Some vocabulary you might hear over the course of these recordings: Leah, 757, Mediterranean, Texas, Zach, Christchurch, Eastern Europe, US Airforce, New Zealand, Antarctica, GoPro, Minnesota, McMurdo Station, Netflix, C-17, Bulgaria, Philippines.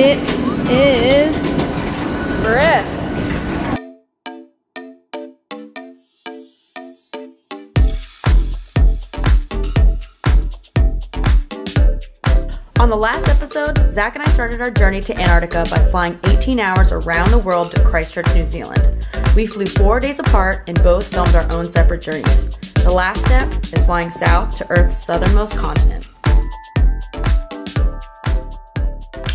It is brisk. On the last episode, Zach and I started our journey to Antarctica by flying 18 hours around the world to Christchurch, New Zealand. We flew 4 days apart and both filmed our own separate journeys. The last step is flying south to Earth's southernmost continent.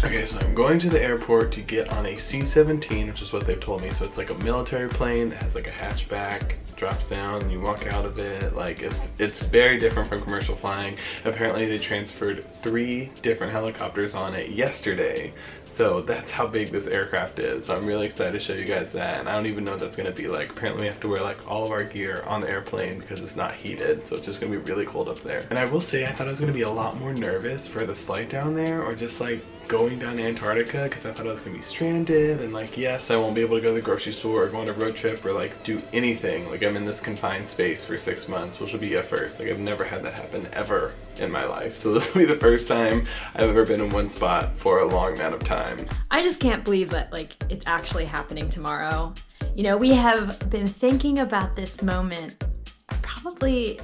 Okay, so I'm going to the airport to get on a C-17, which is what they've told me. So it's like a military plane that has like a hatchback, drops down, and you walk out of it. Like it's very different from commercial flying. Apparently they transferred 3 different helicopters on it yesterday. So that's how big this aircraft is. So I'm really excited to show you guys that. And I don't even know what that's gonna be like. Apparently we have to wear like all of our gear on the airplane because it's not heated. So it's just gonna be really cold up there. And I will say, I thought I was gonna be a lot more nervous for this flight down there, or just like going down to Antarctica, because I thought I was gonna be stranded. And like, yes, I won't be able to go to the grocery store or go on a road trip or like do anything. Like I'm in this confined space for 6 months, which will be a first. Like I've never had that happen ever in my life. So this will be the first time I've ever been in one spot for a long amount of time. I just can't believe that like it's actually happening tomorrow. You know, we have been thinking about this moment probably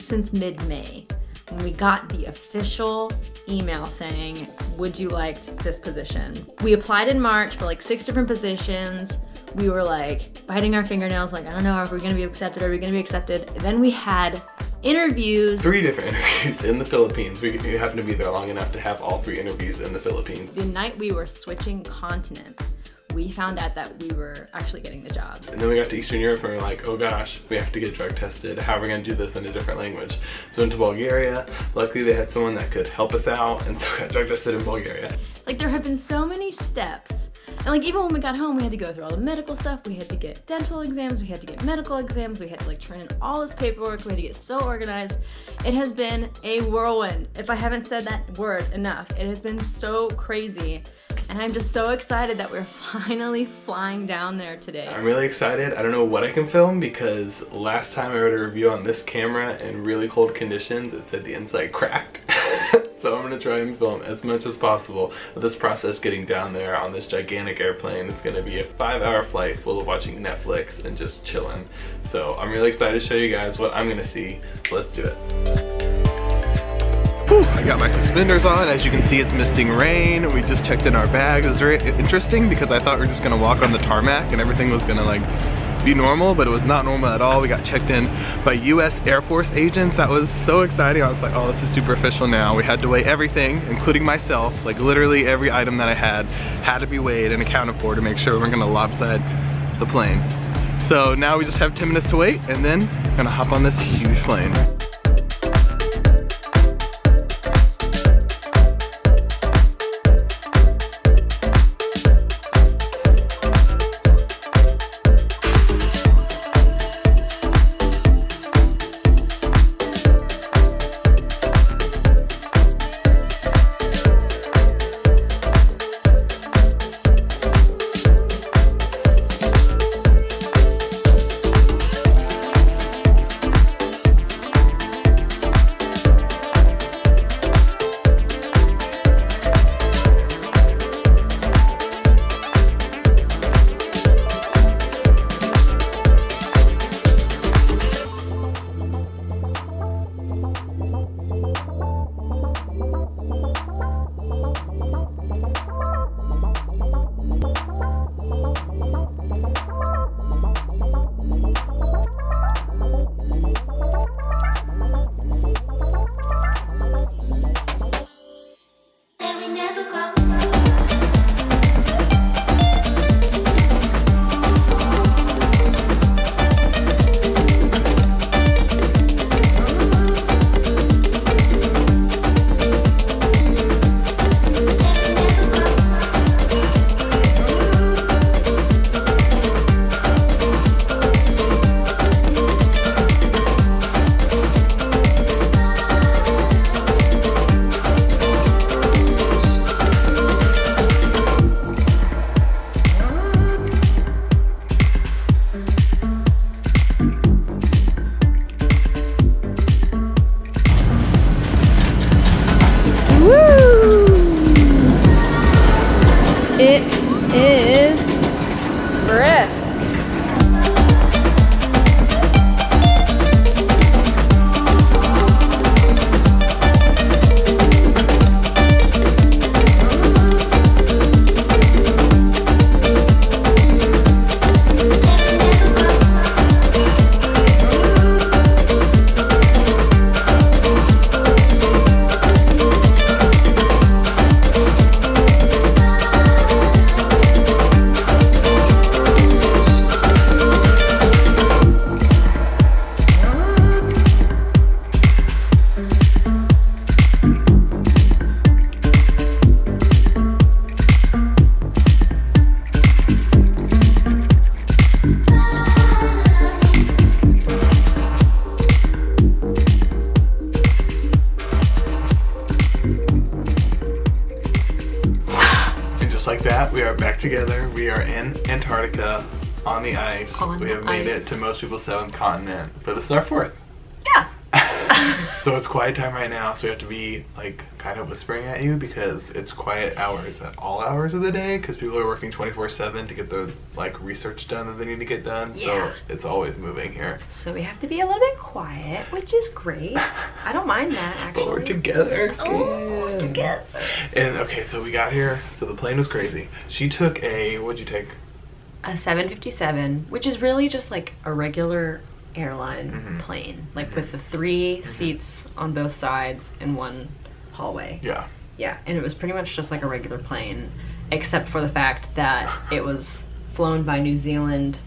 since mid-May when we got the official email saying, would you like this position? We applied in March for like 6 different positions. We were like biting our fingernails, like, I don't know, are we gonna be accepted? Are we gonna be accepted? And then we had interviews. 3 different interviews in the Philippines. We happened to be there long enough to have all 3 interviews in the Philippines. The night we were switching continents, we found out that we were actually getting the jobs. And then we got to Eastern Europe and we were like, oh gosh, we have to get drug tested. How are we gonna do this in a different language? So into Bulgaria, luckily they had someone that could help us out, and so we got drug tested in Bulgaria. Like there have been so many steps. And like even when we got home, we had to go through all the medical stuff. We had to get dental exams, we had to get medical exams, we had to like turn in all this paperwork, we had to get so organized. It has been a whirlwind. If I haven't said that word enough, it has been so crazy. And I'm just so excited that we're finally flying down there today. I'm really excited. I don't know what I can film because last time I wrote a review on this camera in really cold conditions, it said the inside cracked. So I'm gonna try and film as much as possible of this process getting down there on this gigantic airplane. It's gonna be a 5-hour flight full of watching Netflix and just chilling. So I'm really excited to show you guys what I'm gonna see. Let's do it. I got my suspenders on. As you can see, it's misting rain. We just checked in our bags. It's very interesting because I thought we were just gonna walk on the tarmac and everything was gonna like be normal, but it was not normal at all. We got checked in by US Air Force agents. That was so exciting. I was like, oh, this is super official now. We had to weigh everything, including myself. Like literally every item that I had to be weighed and accounted for to make sure we weren't gonna lopside the plane. So now we just have 10 minutes to wait and then we're gonna hop on this huge plane. It is brisk. Together, we are in Antarctica on the ice. We have made it to most people's seventh continent, but this is our fourth. Yeah. So it's quiet time right now, so we have to be like kind of whispering at you because it's quiet hours at all hours of the day because people are working 24/7 to get their like research done that they need to get done. Yeah. So it's always moving here. So we have to be a little bit quiet, which is great. I don't mind that actually. But we're together. Oh, we're together. And okay, so we got here. So the plane was crazy. She took a, what'd you take? A 757, which is really just like a regular airline plane, like with the three seats on both sides and one hallway. Yeah. Yeah, and it was pretty much just like a regular plane, except for the fact that it was flown by New Zealand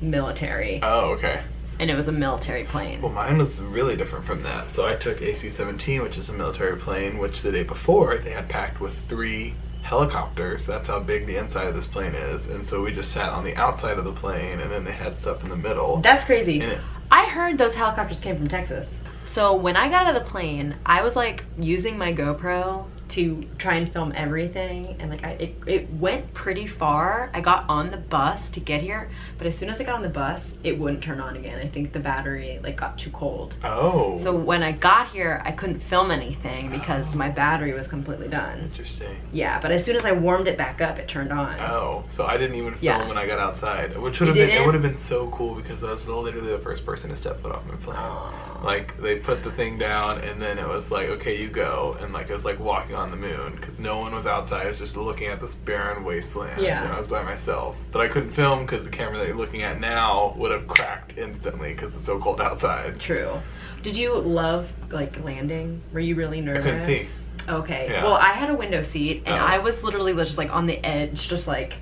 military. Oh, okay. And it was a military plane. Well, mine was really different from that. So I took a C-17, which is a military plane, which the day before they had packed with three helicopters. That's how big the inside of this plane is. And so we just sat on the outside of the plane, and then they had stuff in the middle. That's crazy. I heard those helicopters came from Texas. So when I got out of the plane, I was like using my GoPro to try and film everything, and like it went pretty far. I got on the bus to get here, but as soon as I got on the bus, it wouldn't turn on again. I think the battery like got too cold. Oh. So when I got here, I couldn't film anything because my battery was completely done. Interesting. Yeah, but as soon as I warmed it back up, it turned on. Oh, so I didn't even film when I got outside, which would have been, it would have been so cool because I was literally the first person to step foot off my plane. Oh. Like they put the thing down and then it was like, okay, you go, and like it was like walking on the moon because no one was outside. I was just looking at this barren wasteland. Yeah. And I was by myself, but I couldn't film because the camera that you're looking at now would have cracked instantly because it's so cold outside. True. Did you love like landing? Were you really nervous? I couldn't see. Okay. Yeah. Well, I had a window seat and I was literally just like on the edge, just like,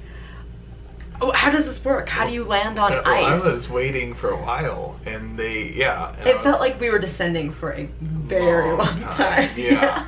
oh, how does this work? How do you land on ice? I was waiting for a while and they, and it felt like we were descending for a very long time. Yeah.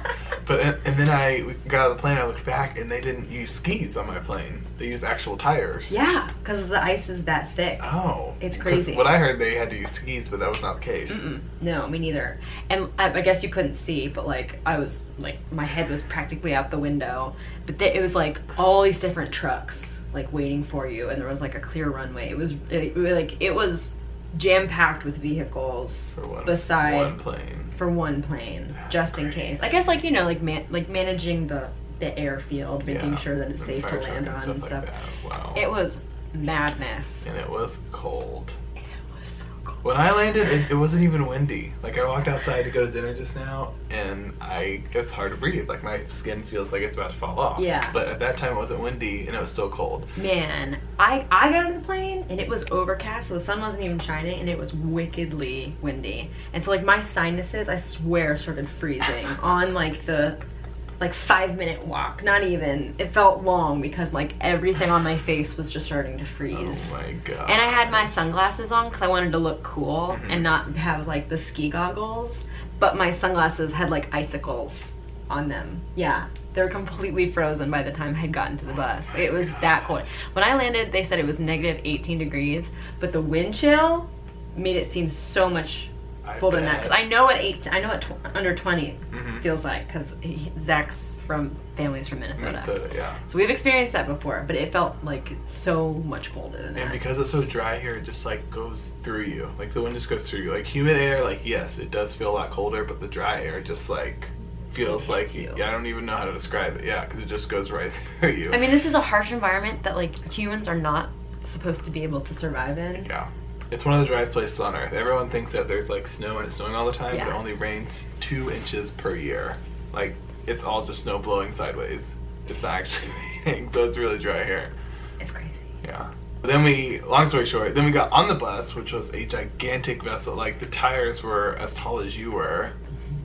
And then I got out of the plane, I looked back, and they didn't use skis on my plane. They used actual tires. Yeah, because the ice is that thick. Oh. It's crazy. What I heard, they had to use skis, but that was not the case. No, me neither. And I guess you couldn't see, but like, I was, like, my head was practically out the window. But it was like all these different trucks, like, waiting for you, and there was like a clear runway. It was jam-packed with vehicles for one plane. That's just crazy. In case, I guess, like, you know, like managing the airfield, making sure that it's safe to land on and stuff. Wow. It was madness. And it was cold. When I landed, it wasn't even windy. Like, I walked outside to go to dinner just now, and it's hard to breathe. Like, my skin feels like it's about to fall off. Yeah. But at that time, it wasn't windy, and it was still cold. Man, I got on the plane, and it was overcast, so the sun wasn't even shining, and it was wickedly windy. And so, like, my sinuses, I swear, started freezing on, like, the, like, 5-minute walk. Not even. It felt long because, like, everything on my face was just starting to freeze. Oh my god. And I had my sunglasses on because I wanted to look cool and not have, like, the ski goggles. But my sunglasses had, like, icicles on them. Yeah. They were completely frozen by the time I had gotten to the bus. It was that cold. When I landed, they said it was negative 18 degrees, but the wind chill made it seem so much colder than that, because I know at under 20 feels like, because Zach's family's from Minnesota. Minnesota, yeah. So we've experienced that before, but it felt like so much colder than that. And because it's so dry here, it just like goes through you. Like the wind just goes through you. Like humid air, like yes, it does feel a lot colder, but the dry air just like feels like you. Yeah, I don't even know how to describe it. Yeah, because it just goes right through you. I mean, this is a harsh environment that like humans are not supposed to be able to survive in. Yeah. It's one of the driest places on Earth. Everyone thinks that there's like snow and it's snowing all the time, yeah. But it only rains 2 inches per year. Like, it's all just snow blowing sideways. It's not actually raining, so it's really dry here. It's crazy. Yeah. Then we, long story short, then we got on the bus, which was a gigantic vessel. Like, the tires were as tall as you were,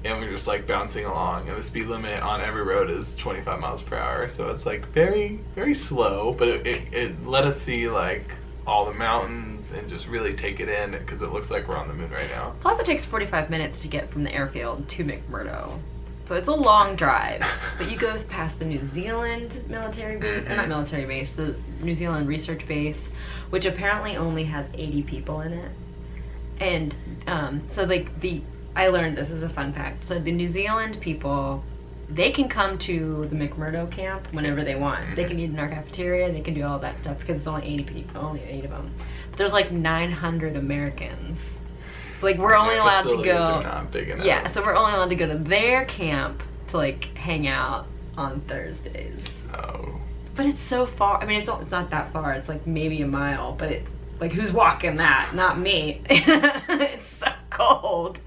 and we were just like bouncing along. And the speed limit on every road is 25 miles per hour, so it's like very, very slow, but it let us see like all the mountains and just really take it in, because it looks like we're on the moon right now. Plus it takes 45 minutes to get from the airfield to McMurdo. So it's a long drive, but you go past the New Zealand military base, mm-hmm. or not military base, the New Zealand research base, which apparently only has 80 people in it. And so like I learned this is a fun fact. So the New Zealand people, they can come to the McMurdo camp whenever they want. They can eat in our cafeteria, they can do all that stuff, because it's only 80 people, only 8 of them. But there's like 900 Americans. So like we're only allowed to go, are not big enough. Yeah, so we're only allowed to go to their camp to like hang out on Thursdays. Oh. But it's so far. I mean, it's not that far. It's like maybe a mile, but it, like, who's walking that? Not me. It's so cold.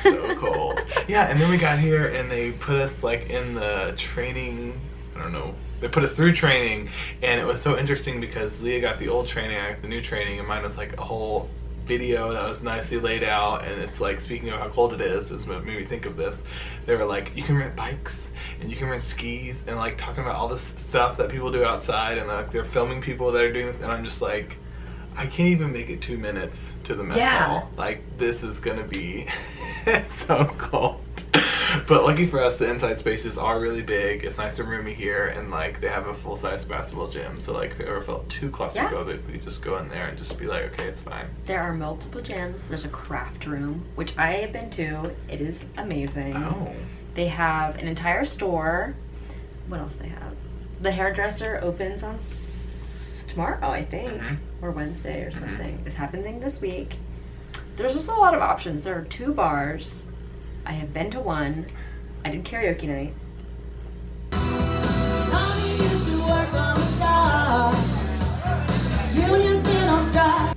So cold. Yeah, and then we got here and they put us like in the training, I don't know, they put us through training, and it was so interesting because Leah got the old training, I got the new training, and mine was like a whole video that was nicely laid out, and it's like, speaking of how cold it is, is what made me think of this. They were like, you can rent bikes and you can rent skis, and like talking about all this stuff that people do outside, and like they're filming people that are doing this, and I'm just like, I can't even make it 2 minutes to the mess hall. Like, this is gonna be so cold. But lucky for us, the inside spaces are really big. It's nice and roomy here, and like they have a full-size basketball gym. So like if we ever felt too claustrophobic, we just go in there and just be like, okay, it's fine. There are multiple gyms. There's a craft room, which I have been to. It is amazing. Oh. They have an entire store. What else they have? The hairdresser opens on tomorrow, I think, or Wednesday or something. It's happening this week. There's just a lot of options. There are 2 bars. I have been to one. I did karaoke night. Mommy used to work on the dock. Union's been on strike.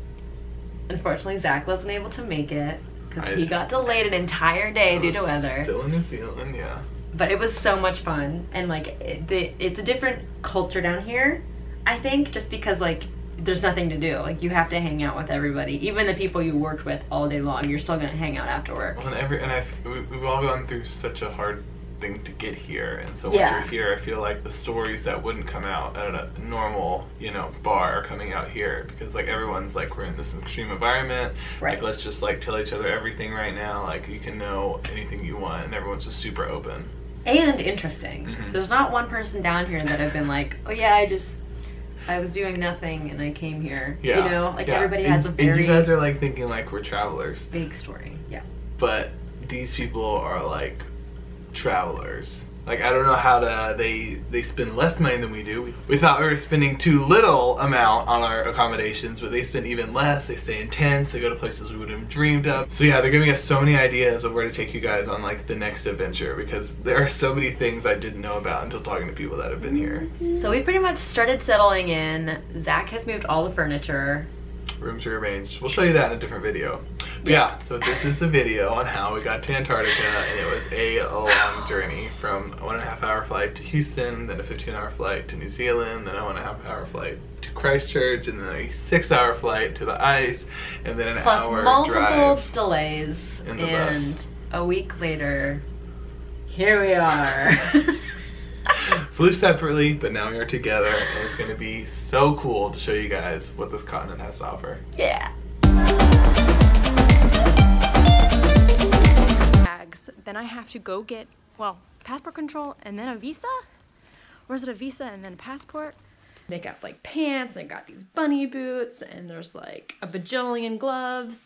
Unfortunately, Zach wasn't able to make it because he got delayed an entire day due to weather. Still in New Zealand, yeah. But it was so much fun, and like it's a different culture down here, I think, just because like there's nothing to do. Like, you have to hang out with everybody. Even the people you worked with all day long, you're still gonna hang out after work. Well, we've all gone through such a hard thing to get here, and so once you're here, I feel like the stories that wouldn't come out at a normal, you know, bar are coming out here, because like everyone's like, we're in this extreme environment, right? Like, let's just like tell each other everything right now. Like, you can know anything you want, and everyone's just super open. And interesting. There's not one person down here that I've been like, oh yeah, I was doing nothing and I came here. Yeah. You know, like everybody has a very... And you guys are like thinking like we're travelers. Big story, yeah. But these people are like travelers. Like, I don't know how to... They spend less money than we do. We thought we were spending too little amount on our accommodations, but they spend even less. They stay in tents. They go to places we wouldn't have dreamed of. So yeah, they're giving us so many ideas of where to take you guys on like the next adventure, because there are so many things I didn't know about until talking to people that have been here. So we pretty much started settling in. Zach has moved all the furniture. Rooms rearranged. We'll show you that in a different video. But yeah, so this is the video on how we got to Antarctica, and it was a long journey from a 1.5-hour flight to Houston, then a 15-hour flight to New Zealand, then a 1.5-hour flight to Christchurch, and then a 6-hour flight to the ice, and then an hour drive. Plus multiple delays, and a week later, here we are. Flew separately, but now we are together, and it's going to be so cool to show you guys what this continent has to offer. Yeah. Then I have to go get, well, passport control and then a visa? Or is it a visa and then a passport? They got like pants, they got these bunny boots, and there's like a bajillion gloves.